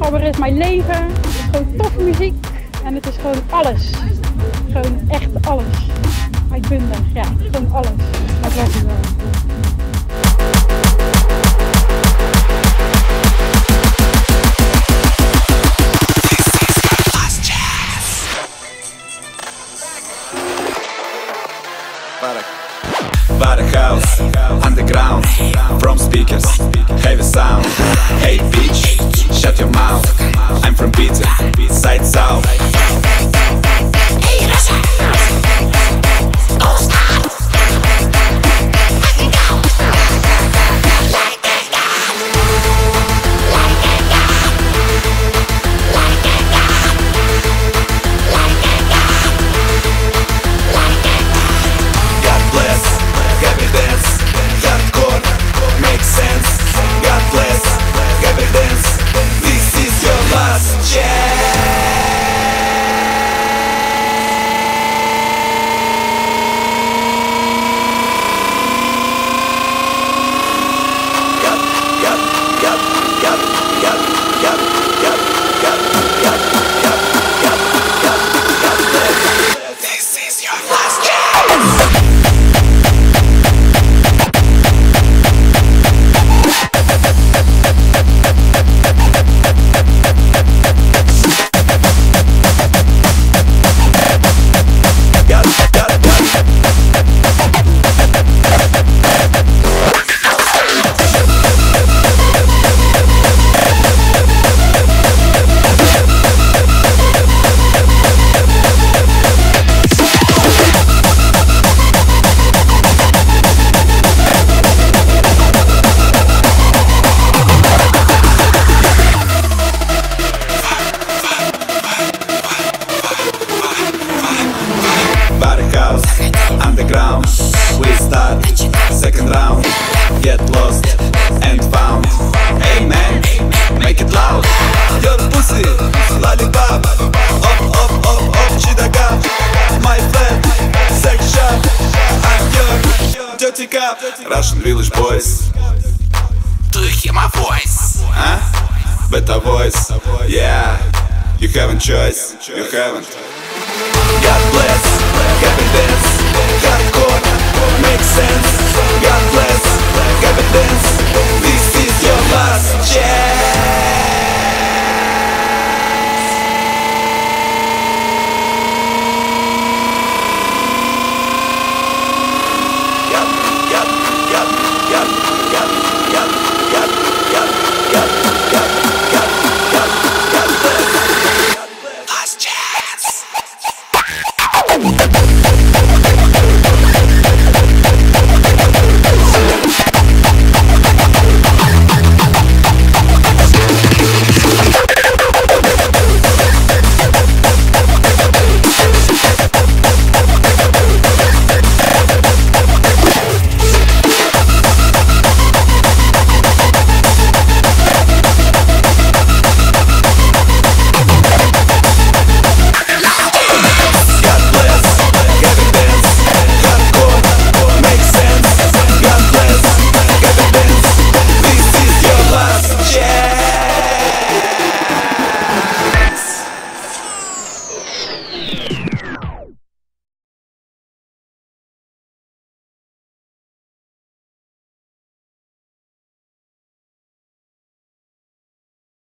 Gabber is mijn leven. Het is gewoon toffe muziek en het is gewoon alles. Gewoon echt alles. Uitbundig, ja, gewoon alles. Dat was het wel. Warehouse, underground, from speakers, heavy sound. Hey bitch, shut your mouth. I'm from Pizza, side south. Hey Russia, go start. I can go like a god, like a god, like a god, like a god, like a god. God bless. Gabber dance, hardcore, makes sense. God bless, Gabber dance. This is your last chance. God. This is your last chance. Underground, we start second round. Get lost and found. Hey man, make it loud. Your pussy, lollipop. Up, up, up, up, chidaka. My friend, sex shop. I'm your dirty cop. Russian Village Boys. Do you hear my voice? Huh? Beta voice. Yeah, you haven't choice. You haven't. God bless, Gabber dance, hardcore, makes sense. God bless, Gabber dance, this is your last chance.